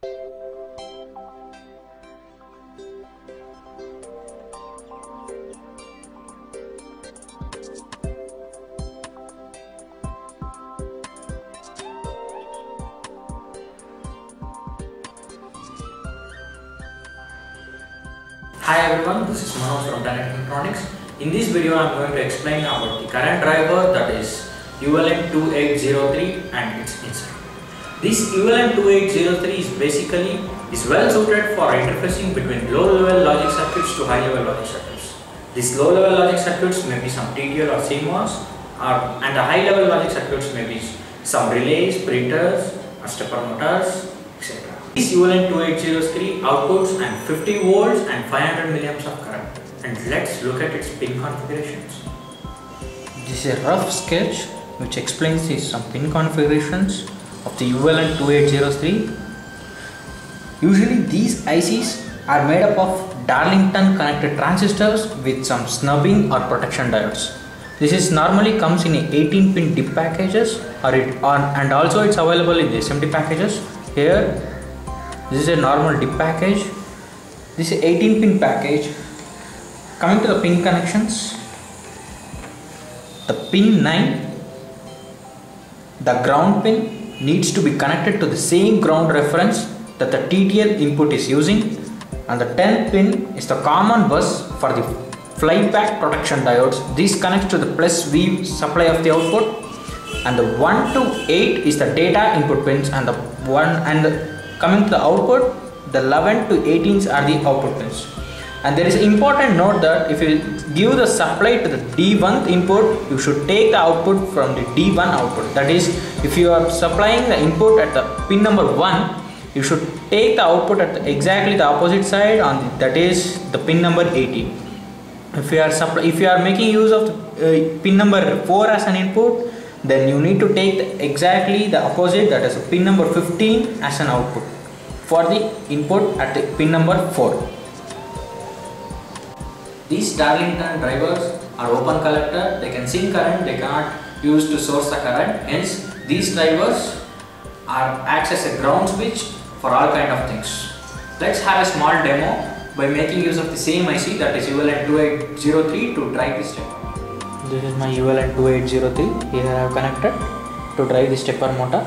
Hi everyone, this is Manoj from Tenet Technetronics. In this video, I am going to explain about the current driver, that is ULN2803, and its inside. This ULN2803 is well suited for interfacing between low-level logic circuits to high-level logic circuits. These low-level logic circuits may be some TTL or CMOS, and the high-level logic circuits may be some relays, printers, stepper motors, etc. This ULN2803 outputs and 50 volts and 500 milliamps of current. And let's look at its pin configurations. This is a rough sketch which explains some pin configurations of the ULN2803. Usually these ICs are made up of Darlington connected transistors with some snubbing or protection diodes. This is normally comes in 18-pin DIP packages, and also it's available in the SMD packages. Here, this is a normal DIP package. This is 18-pin package. Coming to the pin connections, the pin 9, the ground pin needs to be connected to the same ground reference that the TTL input is using, and the 10th pin is the common bus for the flyback protection diodes. This connects to the +V supply of the output, and the 1 to 8 is the data input pins, and coming to the output, the 11 to 18s are the output pins. And there is important note that if you give the supply to the D1 input, you should take the output from the D1 output. That is, if you are supplying the input at the pin number 1, you should take the output at exactly the opposite side, that is the pin number 18. If you are making use of the, pin number 4 as an input, then you need to take exactly the opposite, that is pin number 15 as an output for the input at the pin number 4. These Darlington drivers are open collector, they can sink current, they cannot use to source the current, hence these drivers acts as a ground switch for all kind of things. Let's have a small demo by making use of the same IC, that is ULN2803, to drive this demo. This is my ULN2803. Here I have connected to drive the stepper motor.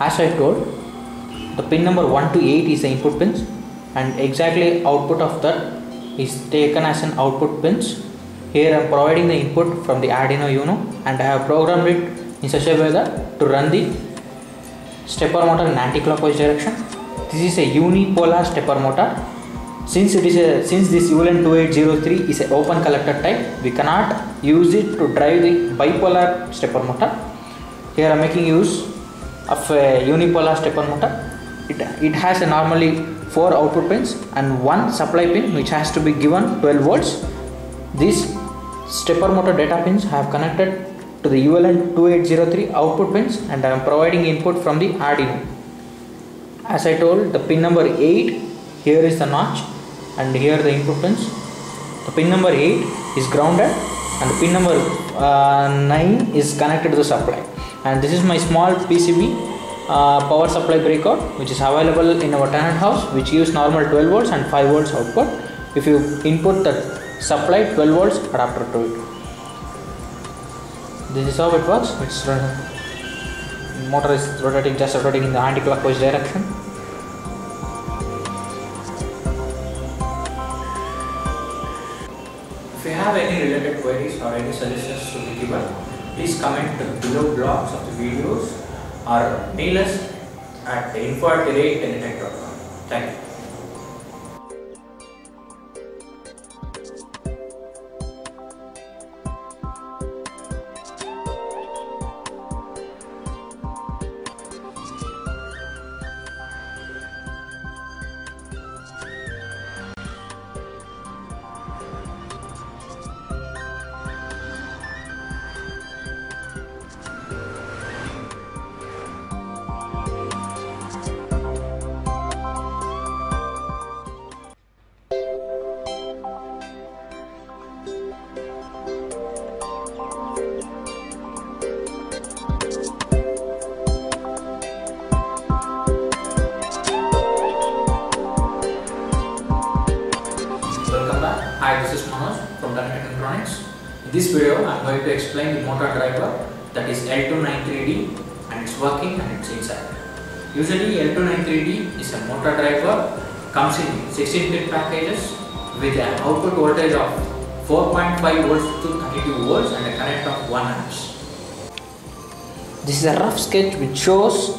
As I told, the pin number 1 to 8 is the input pins, and exactly output of that is taken as an output pins. Here I am providing the input from the Arduino Uno, and I have programmed it in such a way that to run the stepper motor in anti-clockwise direction. This is a unipolar stepper motor. Since this ULN2803 is an open collector type, we cannot use it to drive the bipolar stepper motor. Here I am making use of a unipolar stepper motor. It has a normally 4 output pins and 1 supply pin which has to be given 12 volts. These stepper motor data pins have connected to the ULN2803 output pins, and I am providing input from the Arduino. As I told, the pin number 8, here is the notch, and here the input pins. The pin number 8 is grounded, and the pin number 9 is connected to the supply. And this is my small PCB power supply breakout, which is available in our tenant house, which gives normal 12 volts and 5 volts output. If you input the supply 12 volts adapter to it. This is how it works. It's motor is rotating, just rotating in the anti-clockwise direction. If you have any related queries or any suggestions to be given, please comment below blogs of the videos or mail us at info@tenetech.com. Thank you. In this video, I am going to explain the motor driver, that is L293D, and its working and its inside. Usually L293D is a motor driver, comes in 16-bit packages with an output voltage of 4.5 volts to 32 volts and a current of 1 amps. This is a rough sketch which shows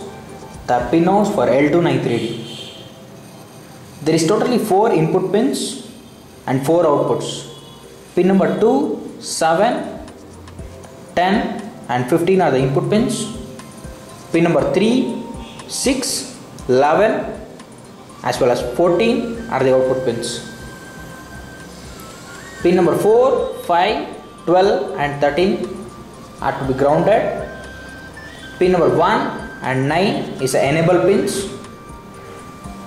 the pinholes for L293D. There is totally 4 input pins and 4 outputs. Pin number 2, 7, 10 and 15 are the input pins. Pin number 3, 6, 11 as well as 14 are the output pins. Pin number 4, 5, 12 and 13 are to be grounded. Pin number 1 and 9 is the enable pins.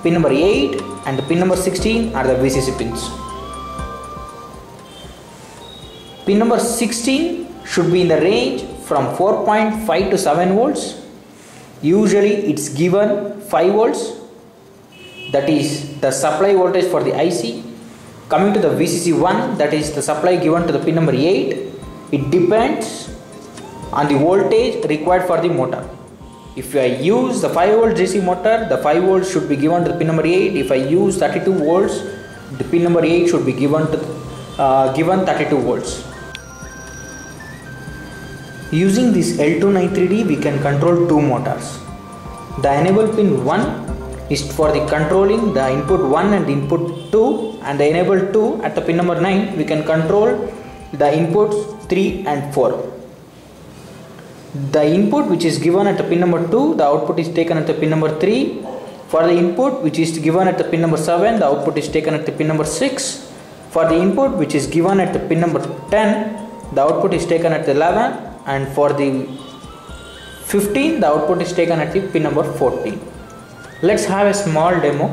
Pin number 8 and the pin number 16 are the VCC pins. Pin number 16 should be in the range from 4.5 to 7 volts. Usually it's given 5 volts, that is the supply voltage for the IC. Coming to the VCC1, that is the supply given to the pin number 8, it depends on the voltage required for the motor. If I use the 5 volt DC motor, the 5 volts should be given to the pin number 8. If I use 32 volts, the pin number 8 should be given 32 volts. Using this L293D, we can control 2 motors. The enable pin 1 is for the controlling the input 1 and input 2, and the enable 2 at the pin number 9 we can control the inputs 3 and 4. The input which is given at the pin number 2, the output is taken at the pin number 3. For the input which is given at the pin number 7, the output is taken at the pin number 6. For the input which is given at the pin number 10, the output is taken at the 11. And for the 15, the output is taken at the pin number 14. Let's have a small demo.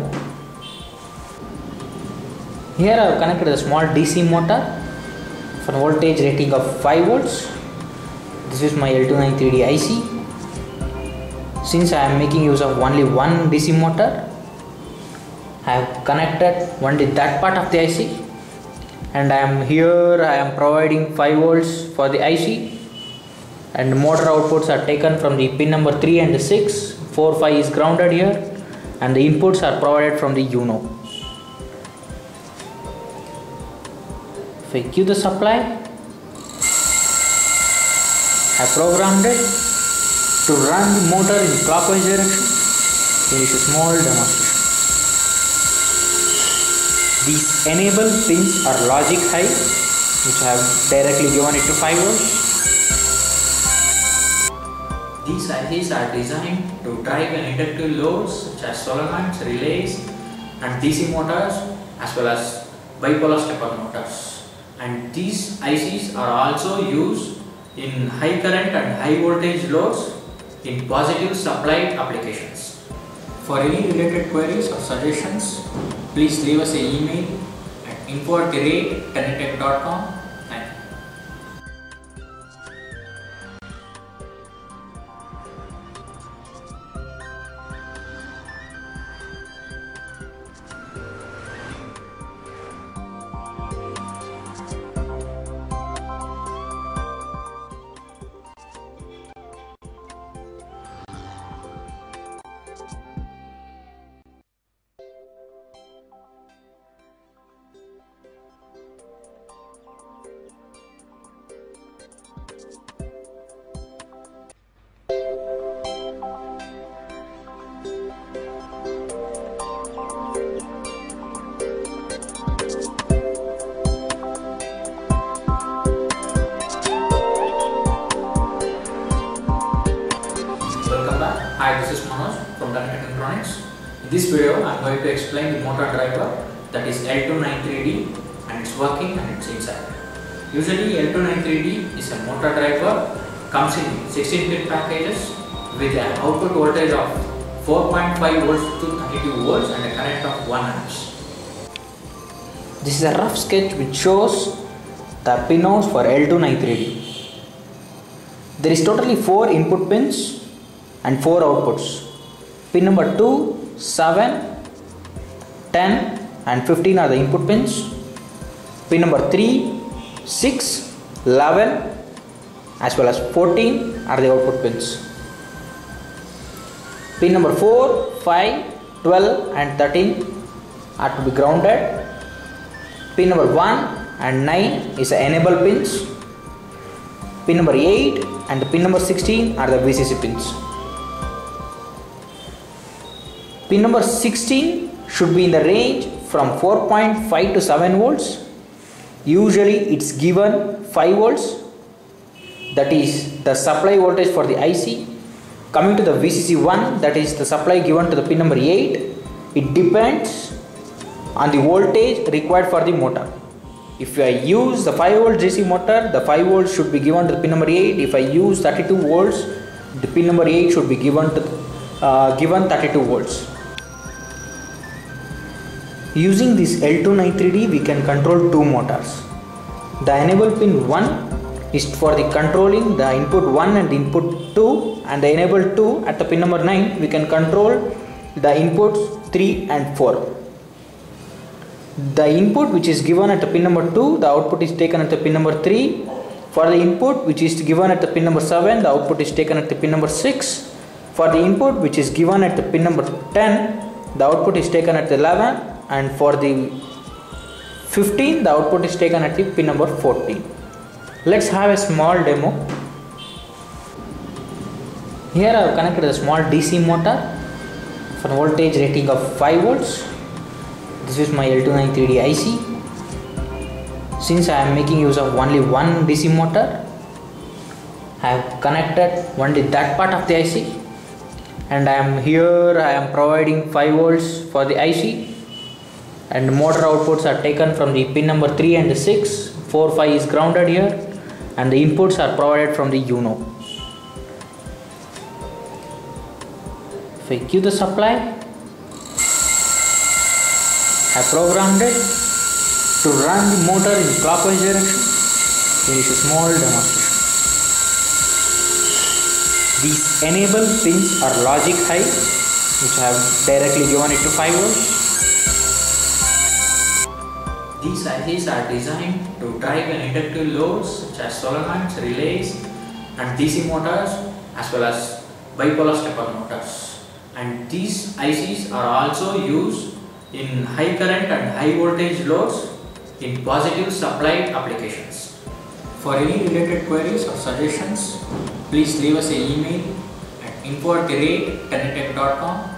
Here I have connected a small DC motor for a voltage rating of 5 volts. This is my L293D IC. Since I am making use of only one DC motor, I have connected only that part of the IC, and I am providing 5 volts for the IC, and motor outputs are taken from the pin number 3 and the 6, 4, 5 is grounded here, and the inputs are provided from the Uno. If I give the supply, I programmed it to run the motor in clockwise direction. Here is a small demonstration. These enable pins are logic high, which I have directly given it to 5 volts. These ICs are designed to drive an inductive loads such as solar pumps, relays and DC motors, as well as bipolar stepper motors. And these ICs are also used in high current and high voltage loads in positive supply applications. For any related queries or suggestions, please leave us an email at info@tenetech.com. Hi, this is Manoj from Tenet Technetronics. In this video, I am going to explain the motor driver, that is L293D, and its working and its inside. Usually L293D is a motor driver, comes in 16-bit packages with an output voltage of 4.5 volts to 32 volts and a current of 1 amps. This is a rough sketch which shows the pinholes for L293D. There is totally 4 input pins and 4 outputs. Pin number 2, 7, 10 and 15 are the input pins. Pin number 3, 6, 11 as well as 14 are the output pins. Pin number 4, 5, 12 and 13 are to be grounded. Pin number 1 and 9 is the enable pins. Pin number 8 and pin number 16 are the VCC pins. Pin number 16 should be in the range from 4.5 to 7 volts. Usually it's given 5 volts. That is the supply voltage for the IC. Coming to the VCC1, that is the supply given to the pin number 8. It depends on the voltage required for the motor. If I use the 5 volt DC motor, the 5 volts should be given to the pin number 8. If I use 32 volts, the pin number 8 should be given to given 32 volts. Using this L293D, we can control two motors. The enable pin 1 is for the controlling the input 1 and input 2, and the enable 2 at the pin number 9 we can control the inputs 3 and 4. The input which is given at the pin number 2, the output is taken at the pin number 3. For the input which is given at the pin number 7, the output is taken at the pin number 6. For the input which is given at the pin number 10, the output is taken at the 11. And for the 15, the output is taken at the pin number 14. Let's have a small demo. Here I have connected a small DC motor for voltage rating of 5 volts. This is my L293D IC. Since I am making use of only one DC motor, I have connected only that part of the IC, and I am providing 5 volts for the IC, and motor outputs are taken from the pin number 3 and 6, 4, 5 is grounded here, and the inputs are provided from the Uno. If I give the supply, I programmed it to run the motor in clockwise direction. Here is a small demonstration. These enable pins are logic high, which I have directly given it to 5 volts. These ICs are designed to drive an inductive loads such as solenoids, relays and DC motors as well as bipolar stepper motors. And these ICs are also used in high current and high voltage loads in positive supply applications. For any related queries or suggestions, please leave us an email at info@tenettech.com.